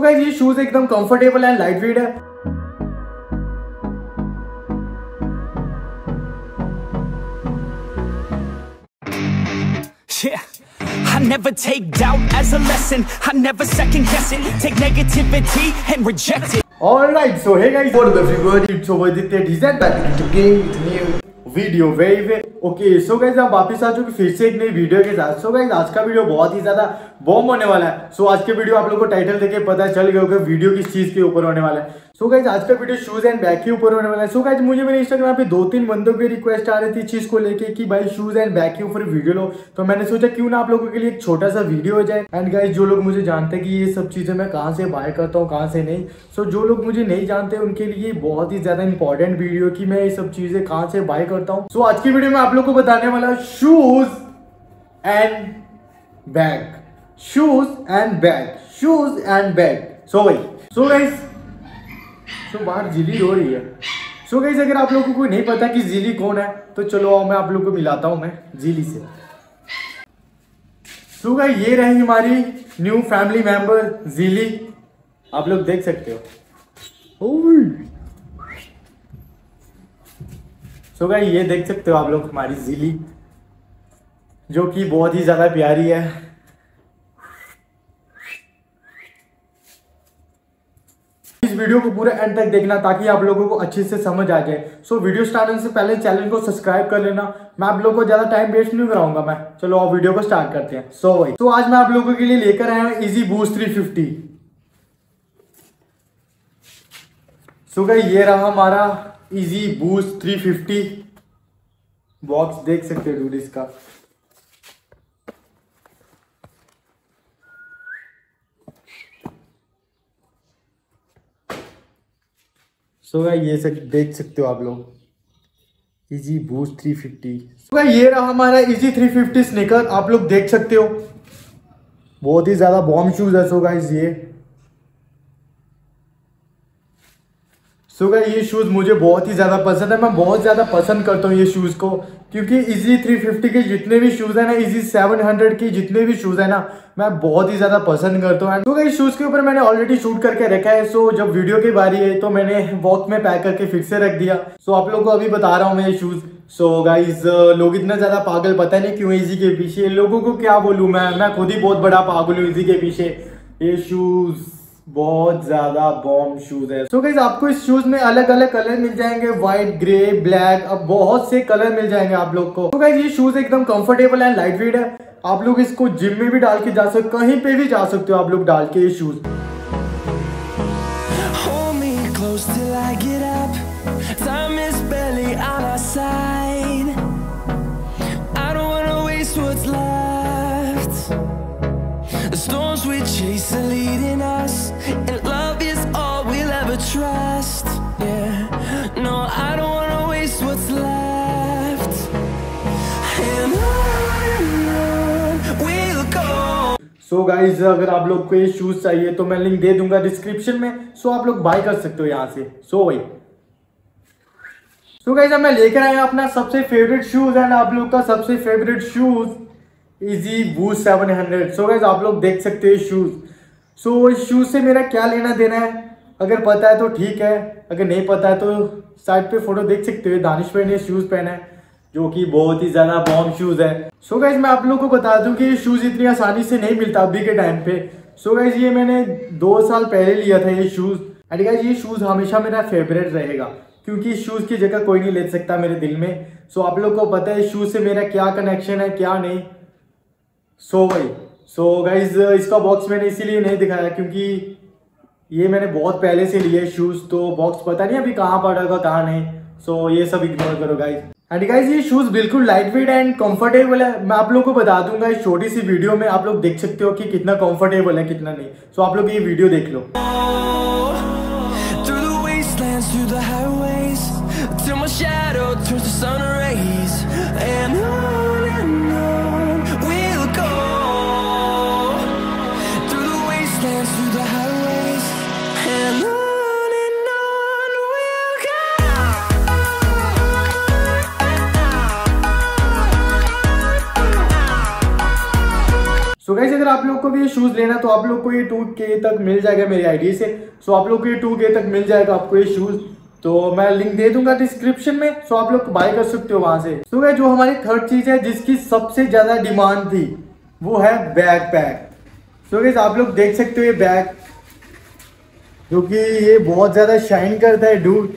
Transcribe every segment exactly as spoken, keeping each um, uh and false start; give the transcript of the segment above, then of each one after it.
तो गाइस ये शूज एकदम कंफर्टेबल एंड लाइट वेट है। Yeah, I never take doubt as a lesson. I never second guess it. Take negativity and reject it. All right, so hey guys, what up everybody? It's over the design back into game with new video very way okay. So guys हम वापस आ चुके फिर से एक नई video के साथ। So guys आज का वीडियो बहुत ही ज़्यादा बॉम होने वाला है। सो so, आज के वीडियो आप लोगों को टाइटल देके पता चल गया होगा वीडियो किस चीज़ के ऊपर होने वाला है। सो so, गाइस आज का वीडियो शूज़ एंड बैग के ऊपर होने वाला है। सो so, गाइस मुझे मेरे इंस्टाग्राम पे दो तीन बंदों की रिक्वेस्ट आ रही थी चीज़ को लेके कि भाई शूज़ एंड बैग के ऊपर वीडियो लो, तो मैंने सोचा क्यों ना आप लोगों के लिए एक छोटा सा वीडियो हो जाए। एंड गाइस जो लोग मुझे जानते हैं कि ये सब चीज़ें मैं कहाँ से बाय करता हूँ कहाँ से नहीं, सो so, जो लोग मुझे नहीं जानते उनके लिए बहुत ही ज़्यादा इंपॉर्टेंट वीडियो कि मैं ये सब चीज़ें कहाँ से बाय करता हूँ। सो so, आज की वीडियो में आप लोग को बताने वाला shoes and bag, shoes and bag, shoes and bag. So भाई सो गाइस सो बाहर जिली हो रही है। सो so, गाइस अगर आप लोगों को कोई नहीं पता कि जिली कौन है तो चलो आओ मैं आप लोगों को मिलाता हूँ मैं जिली से। सो so, गाइस ये रही हमारी न्यू फैमिली मेंबर जिली, आप लोग देख सकते हो। सो so, गाइस ये देख सकते हो आप लोग हमारी जिली जो कि बहुत ही ज़्यादा प्यारी है। इस वीडियो को पूरे एंड तक देखना ताकि आप लोगों को अच्छे से समझ आ जाए। सो so, वीडियो स्टार्ट होने से पहले चैनल को सब्सक्राइब कर लेना। मैं आप लोगों को ज़्यादा टाइम वेस्ट नहीं कराऊंगा मैं, चलो आप वीडियो को स्टार्ट करते हैं। सो so, तो so, आज मैं आप लोगों के लिए लेकर आया हूँ Yeezy Boost three fifty. So guys ये रहा हमारा Yeezy Boost three fifty box, देख सकते हो इसका। सो गाइस ये सब देख सकते हो आप लोग Yeezy Boost three fifty. So guys ये रहा हमारा Yeezy थ्री फिफ्टी स्नीकर, आप लोग देख सकते हो बहुत ही ज़्यादा बॉम्ब शूज़ है। सो गाइस ये सो गाइस ये शूज़ मुझे बहुत ही ज़्यादा पसंद है। मैं बहुत ज़्यादा पसंद करता हूँ ये शूज़ को क्योंकि Yeezy थ्री फिफ्टी के जितने भी शूज़ हैं ना, Yeezy सेवन हंड्रेड के जितने भी शूज़ हैं ना, मैं बहुत ही ज़्यादा पसंद करता हूँ। तो गाइस शूज़ के ऊपर मैंने ऑलरेडी शूट करके रखा है। सो जब वीडियो की बारी है तो मैंने वॉक में पैक करके फिर से रख दिया। सो आप लोगों को अभी बता रहा हूँ मैं ये शूज़। सो so गाइस लोग इतना ज़्यादा पागल पता नहीं क्यों Yeezy के पीछे, लोगों को क्या बोलूँ मैं मैं खुद ही बहुत बड़ा पागल हूँ Yeezy के पीछे। ये शूज़ बहुत ज़्यादा बॉम्ब शूज़ है। सो so गाइस आपको इस शूज़ में अलग अलग कलर मिल जाएंगे, वाइट, ग्रे, ब्लैक, अब बहुत से कलर मिल जाएंगे आप लोग को। तो so गाइस ये शूज़ एकदम कंफर्टेबल एंड लाइट वेट है। आप लोग इसको जिम में भी डाल के जा सकते हो, कहीं पे भी जा सकते हो आप लोग डाल के ये shoes. And love is all we'll ever trust. Yeah, no, I don't wanna waste what's left. And on we'll go. So guys, अगर आप लोग को ये शूज चाहिए तो मैं लिंक दे दूंगा डिस्क्रिप्शन में। सो so, आप लोग बाय कर सकते हो यहाँ से। सो वही सो गाइज अब मैं लेकर आया अपना सबसे फेवरेट शूज एंड आप लोग का सबसे favourite shoes Yeezy Boost seven hundred. So guys आप लोग देख सकते हो शूज। सो so, इस शूज़ से मेरा क्या लेना देना है अगर पता है तो ठीक है, अगर नहीं पता है तो साइड पे फोटो देख सकते हो। दानिश भाई ने शूज़ पहना है जो कि बहुत ही ज़्यादा बॉम्ब शूज़ है। सो so, गाइस मैं आप लोगों को बता दूं कि ये शूज़ इतनी आसानी से नहीं मिलता अभी के टाइम पे। सो so, गाइस ये मैंने दो साल पहले लिया था ये शूज़। एंड गाइस ये शूज़ हमेशा मेरा फेवरेट रहेगा क्योंकि इस शूज़ की जगह कोई नहीं ले सकता मेरे दिल में। सो so, आप लोग को पता है इस शूज़ से मेरा क्या कनेक्शन है क्या नहीं। सो so, भाई सो so गाइज इसका बॉक्स मैंने इसीलिए नहीं दिखाया क्योंकि ये मैंने बहुत पहले से लिए शूज़, तो बॉक्स पता नहीं अभी कहाँ पड़ा होगा कहाँ नहीं। सो so ये सब इग्नोर करो गाइज। एंड गाइज ये शूज़ बिल्कुल लाइट वेट एंड कंफर्टेबल है। मैं आप लोग को बता दूंगा इस छोटी सी वीडियो में आप लोग देख सकते हो कि कितना कंफर्टेबल है कितना नहीं। सो so आप लोग ये वीडियो देख लो। आप लोग को भी ये शूज़ लेना तो आप लोग को ये टू के तक मिल जाएगा मेरी आईडी से। सो आप लोग को ये टू के तक मिल जाएगा आपको ये शूज़, तो मैं लिंक दे दूंगा डिस्क्रिप्शन में। सो आप लोग बाय कर सकते हो वहाँ से। तो so, जो हमारी थर्ड चीज़ है जिसकी सबसे ज़्यादा डिमांड थी वो है बैग पैक। सो so, आप लोग देख सकते हो ये बैग, जो कि ये बहुत ज़्यादा शाइन करता है डूड,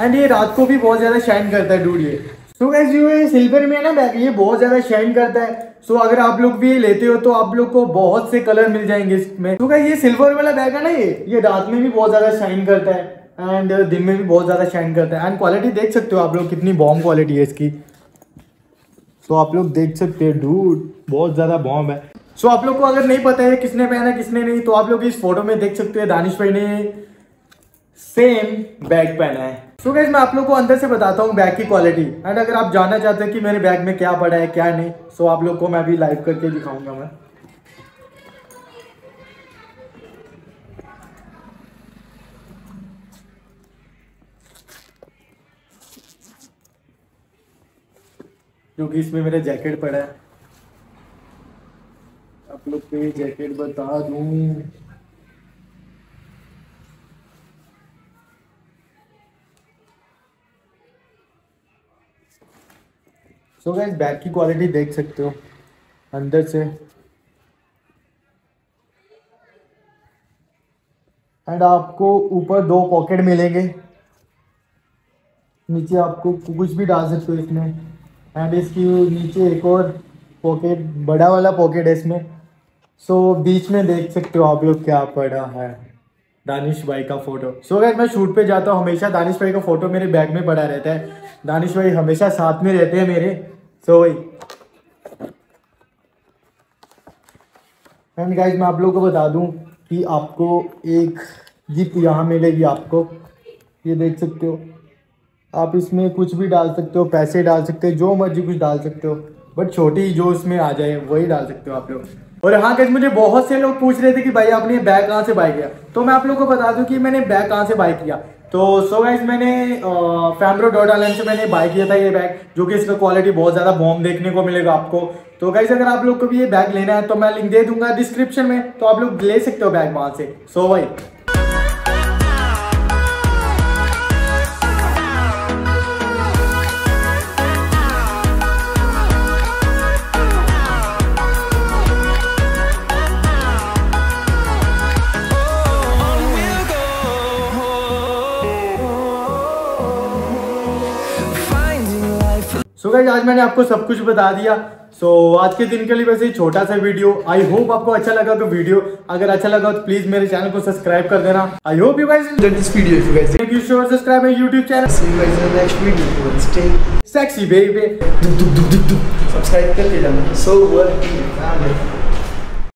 एंड ये रात को भी बहुत ज़्यादा शाइन करता है डूड ये। सो गाइस ये सिल्वर में है ना बैग, ये बहुत ज़्यादा शाइन करता है। सो so, अगर आप लोग भी ये लेते हो तो आप लोग को बहुत से कलर मिल जाएंगे इसमें। सो so, गाइस ये सिल्वर वाला बैग है ना, ये ये रात में भी बहुत ज़्यादा शाइन करता है एंड दिन में भी बहुत ज़्यादा शाइन करता है। एंड क्वालिटी देख सकते हो आप लोग कितनी बॉम्ब क्वालिटी है इसकी। सो so, आप लोग देख सकते हो डूड बहुत ज़्यादा बॉम्ब है। सो so, आप लोग को अगर नहीं पता है किसने पहना किसने नहीं, तो आप लोग इस फोटो में देख सकते हो दानिश भाई ने सेम बैग पहना है। सो गाइस मैं आप लोग को अंदर से बताता हूँ बैग की क्वालिटी, एंड अगर आप जानना चाहते हैं कि मेरे बैग में क्या पड़ा है क्या नहीं, सो so, आप लोग को मैं अभी लाइव करके दिखाऊंगा मैं। क्योंकि इसमें मेरा जैकेट पड़ा है, आप लोग को ये जैकेट बता दूं। सो गाइस बैग की क्वालिटी देख सकते हो अंदर से, एंड आपको ऊपर दो पॉकेट मिलेंगे, नीचे आपको कुछ भी डाल सकते हो इसमें, एंड इसकी नीचे एक और पॉकेट, बड़ा वाला पॉकेट है इसमें। सो so, बीच में देख सकते हो आप लोग क्या पड़ा है, दानिश भाई का फोटो। सो गाइस मैं शूट पे जाता हूँ हमेशा दानिश भाई का फोटो मेरे बैग में पड़ा रहता है, दानिश भाई हमेशा साथ में रहते हैं मेरे। सो so, एंड गाइस मैं आप लोगों को बता दूं कि आपको एक जिप यहाँ मिलेगी, आपको ये देख सकते हो, आप इसमें कुछ भी डाल सकते हो, पैसे डाल सकते हो, जो मर्जी कुछ डाल सकते हो, बट छोटी जो उसमें आ जाए वही डाल सकते हो आप लोग। और हाँ गाइस मुझे बहुत से लोग पूछ रहे थे कि भाई आपने ये बैग कहाँ से बाय किया, तो मैं आप लोग को बता दूं कि मैंने बैग कहाँ से बाय किया। तो सो गाइस मैंने फैमब्रो डॉट ऑनलाइन से मैंने बाय किया था ये बैग, जो कि इसका क्वालिटी बहुत ज़्यादा बॉम्ब देखने को मिलेगा आपको। तो गाइस अगर आप लोग को भी ये बैग लेना है तो मैं लिंक दे दूंगा डिस्क्रिप्शन में, तो आप लोग ले सकते हो बैग वहाँ से। सो भाई सो गाइस आज मैंने आपको सब कुछ बता दिया। सो so, आज के दिन के लिए वैसे ही छोटा सा वीडियो, आई होप आपको अच्छा लगा तो वीडियो, अगर अच्छा लगा तो प्लीज मेरे चैनल को सब्सक्राइब कर देना। I hope you guys enjoyed this video. If you guys make sure subscribe my YouTube channel. See you guys in the next video. Stay sexy baby, subscribe कर लेना। So what